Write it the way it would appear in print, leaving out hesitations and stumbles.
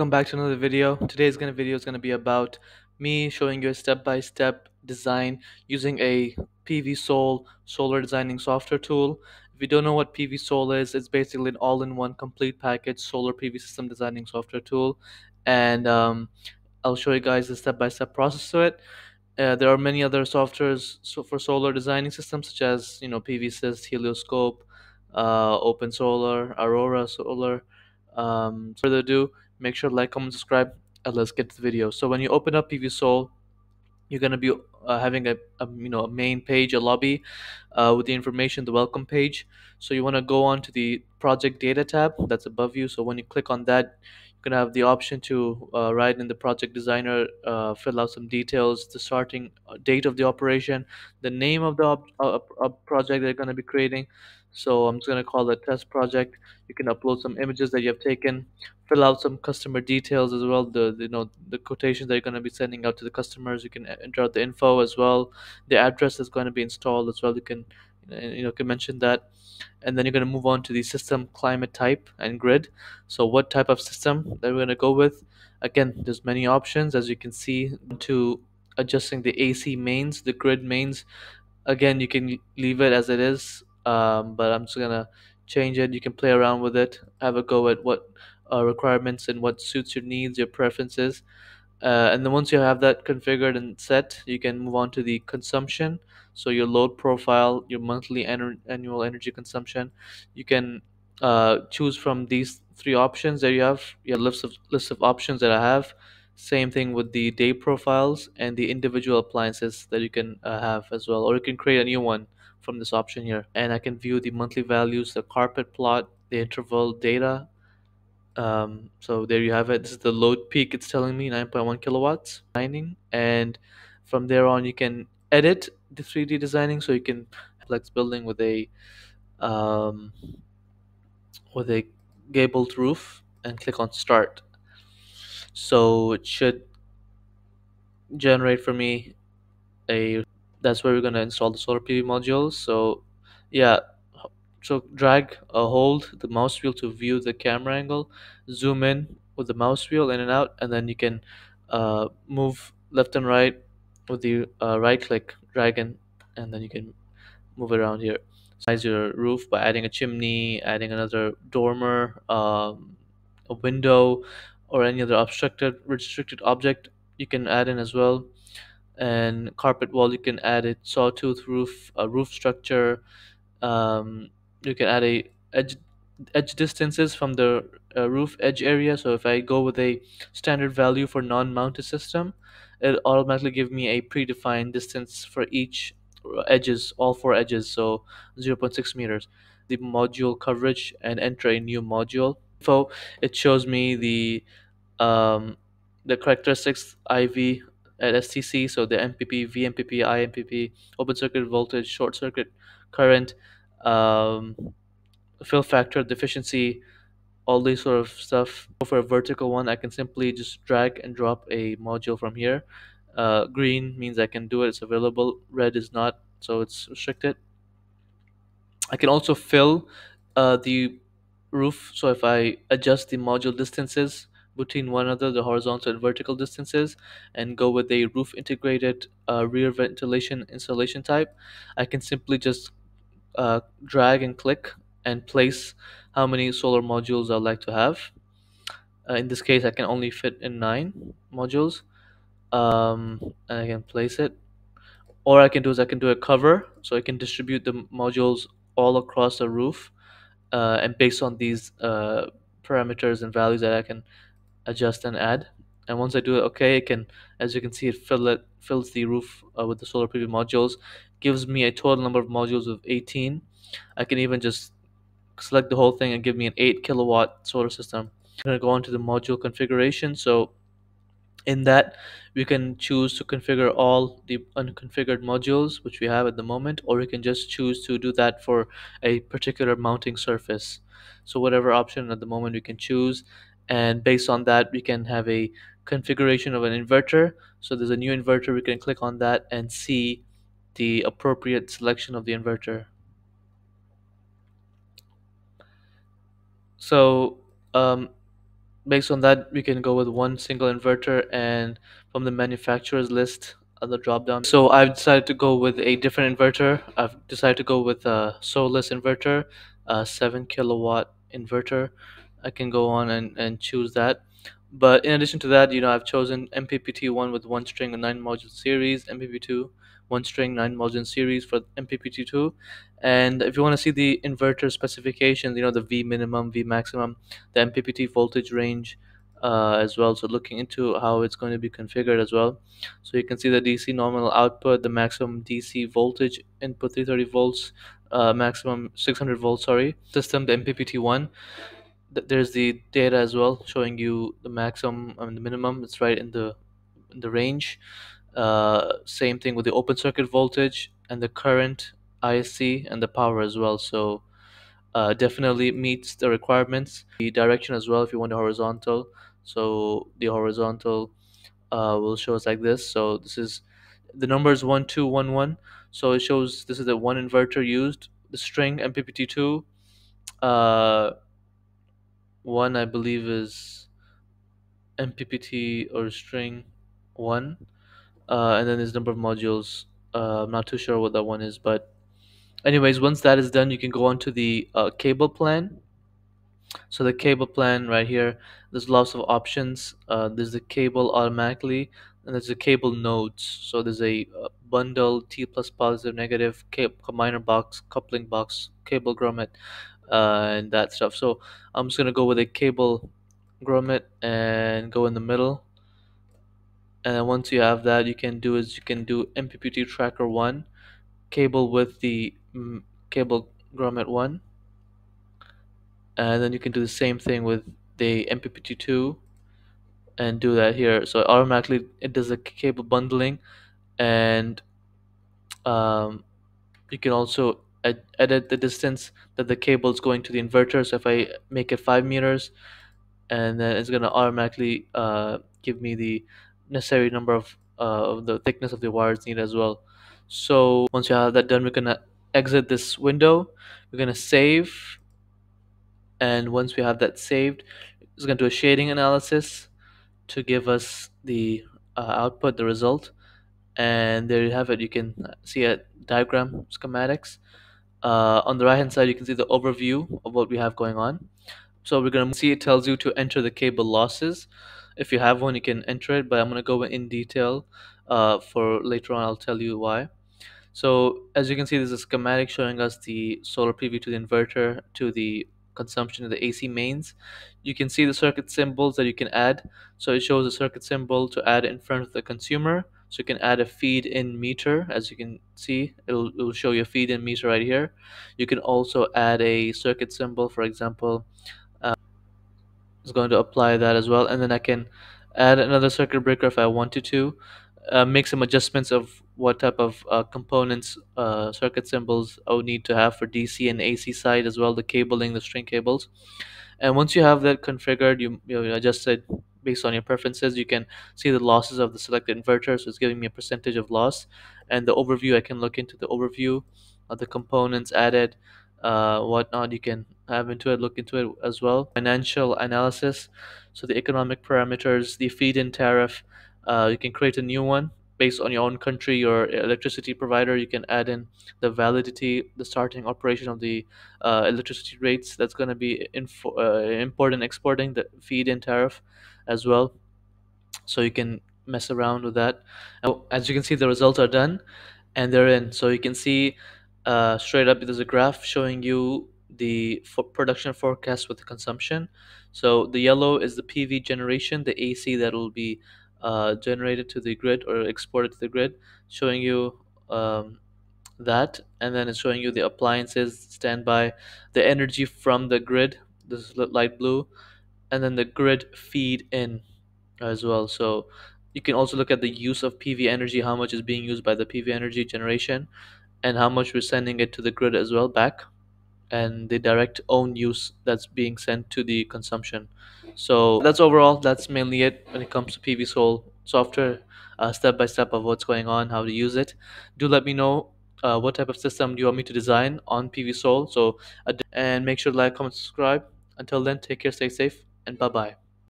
Welcome back to another video. Today's video is going to be about me showing you a step-by-step design using a PVSOL solar designing software tool. If you don't know what PVSOL is, it's basically an all-in-one complete package solar PV system designing software tool, and I'll show you guys the step-by-step process to it. There are many other softwares for solar designing systems, such as PVsys, Helioscope, Open Solar, Aurora Solar. Further ado, make sure to like, comment, subscribe, and let's get to the video. So when you open up PVSOL, you're going to be having a main page, a lobby with the information, the welcome page. So you want to go on to the project data tab that's above you. So when you click on that, you're going to have the option to write in the project designer, fill out some details, the starting date of the operation, the name of the project they're going to be creating. So I'm just going to call it test project. You can upload some images that you have taken, fill out some customer details as well, the quotations that you're going to be sending out to the customers. You can enter out the info as well, the address that's going to be installed as well. You can can mention that, and then you're going to move on to the system climate type and grid. So what type of system that we're going to go with. Again, there's many options, as you can see, to adjusting the AC mains, the grid mains. Again, you can leave it as it is, but I'm just gonna change it. You can play around with it, have a go at what requirements and what suits your needs, your preferences, and then once you have that configured and set, you can move on to the consumption. So your load profile, your monthly and annual energy consumption. You can choose from these three options that you have, your list of options that I have. Same thing with the day profiles and the individual appliances that you can have as well, or you can create a new one from this option here. And I can view the monthly values, the carpet plot, the interval data. So there you have it. This is the load peak. It's telling me 9.1 kilowatts mining, and from there on you can edit the 3D designing. So you can flex building with a gabled roof and click on start. So it should generate for me a that's where we're going to install the solar PV modules. So yeah, so drag or hold the mouse wheel to view the camera angle, zoom in with the mouse wheel in and out, and then you can move left and right with the right click, drag in, and then you can move around here. Size your roof by adding a chimney, adding another dormer, a window, or any other restricted object you can add in as well. And carpet wall, you can add a sawtooth roof, a roof structure. You can add a edge distances from the roof edge area. So if I go with a standard value for non-mounted system, it automatically give me a predefined distance for each edges, all four edges, so 0.6 meters. The module coverage, and enter a new module. So it shows me the characteristics IV at STC, so the MPP, VMPP, IMPP, open circuit voltage, short circuit current, fill factor, deficiency, all these sort of stuff. For a vertical one, I can simply just drag and drop a module from here. Green means I can do it, it's available. Red is not, so it's restricted. I can also fill the roof. So if I adjust the module distances between one another, the horizontal and vertical distances, and go with a roof integrated rear ventilation installation type, I can simply just drag and click and place how many solar modules I'd like to have. In this case, I can only fit in 9 modules, and I can place it. Or I can do is I can do a cover, so I can distribute the modules all across the roof, and based on these parameters and values that I can adjust and add. And once I do it, okay, it can, as you can see, it fills the roof with the solar PV modules, gives me a total number of modules of 18. I can even just select the whole thing and give me an 8 kilowatt solar system. I'm going to go on to the module configuration. So in that, we can choose to configure all the unconfigured modules which we have at the moment, or we can just choose to do that for a particular mounting surface. So whatever option at the moment we can choose, and based on that we can have a configuration of an inverter. So there's a new inverter, we can click on that and see the appropriate selection of the inverter. So based on that, we can go with one single inverter and from the manufacturer's list on the drop down. So I've decided to go with a different inverter. I've decided to go with a Solis inverter, a 7 kilowatt inverter. I can go on and choose that. But in addition to that, you know, I've chosen MPPT1 with one string and 9 module series, MPP2 one string 9 module series for MPPT2. And if you want to see the inverter specifications, you know, the V minimum, V maximum, the MPPT voltage range as well. So looking into how it's going to be configured as well. So you can see the DC nominal output, the maximum DC voltage input 330 volts, maximum 600 volts, sorry, system, the MPPT1. There's the data as well, showing you the maximum and the minimum. It's right in the range. Same thing with the open circuit voltage and the current, ISC, and the power as well. So definitely meets the requirements. The direction as well, if you want the horizontal. So the horizontal will show us like this. So this is the numbers 1, 2, 1, 1. So it shows this is the one inverter used. The string MPPT2. One, I believe, is MPPT or string 1, and then there's number of modules. I'm not too sure what that one is, but anyways, once that is done, you can go on to the cable plan. So the cable plan right here, there's lots of options. There's the cable automatically, and there's the cable nodes. So there's a bundle, T++, positive, negative, combiner box, coupling box, cable grommet, and that stuff. So I'm just gonna go with a cable grommet and go in the middle. And then once you have that, you can do is you can do MPPT tracker 1 cable with the cable grommet 1, and then you can do the same thing with the MPPT 2 and do that here. So automatically it does the cable bundling, and you can also edit the distance that the cable is going to the inverter. So if I make it 5 meters, and then it's going to automatically give me the necessary number of the thickness of the wires needed as well. So once you have that done, we're going to exit this window. We're going to save, and once we have that saved, it's going to do a shading analysis to give us the output, the result. And there you have it. You can see a diagram schematics. On the right hand side, you can see the overview of what we have going on. So we're going to see it tells you to enter the cable losses. If you have one, you can enter it, but I'm going to go in detail for later on. I'll tell you why. So as you can see, there's a schematic showing us the solar PV to the inverter, to the consumption of the AC mains. You can see the circuit symbols that you can add. So it shows a circuit symbol to add in front of the consumer. So you can add a feed-in meter. As you can see, it'll show you a feed-in meter right here. You can also add a circuit symbol, for example. It's going to apply that as well. And then I can add another circuit breaker if I wanted to. Make some adjustments of what type of components, circuit symbols I would need to have for DC and AC side as well, the cabling, the string cables. And once you have that configured, you adjust it based on your preferences. You can see the losses of the selected inverter, so it's giving me a percentage of loss. And the overview, I can look into the overview of the components added, whatnot. You can have into it, look into it as well. Financial analysis, so the economic parameters, the feed-in tariff. You can create a new one based on your own country, your electricity provider. You can add in the validity, the starting operation of the electricity rates. That's going to be import and exporting, the feed-in tariff as well. So you can mess around with that. As you can see, the results are done and they're in. So you can see straight up, there's a graph showing you the production forecast with the consumption. So the yellow is the PV generation, the AC that will be generated to the grid or exported to the grid, showing you that. And then it's showing you the appliances, standby, the energy from the grid, this is light blue, and then the grid feed in as well. So you can also look at the use of PV energy, how much is being used by the PV energy generation, and how much we're sending it to the grid as well back, and the direct own use that's being sent to the consumption. So that's overall, that's mainly it when it comes to PVSOL software, step by step of what's going on, how to use it. Do let me know what type of system do you want me to design on PVSOL. So, and make sure to like, comment, subscribe. Until then, take care, stay safe, and bye-bye.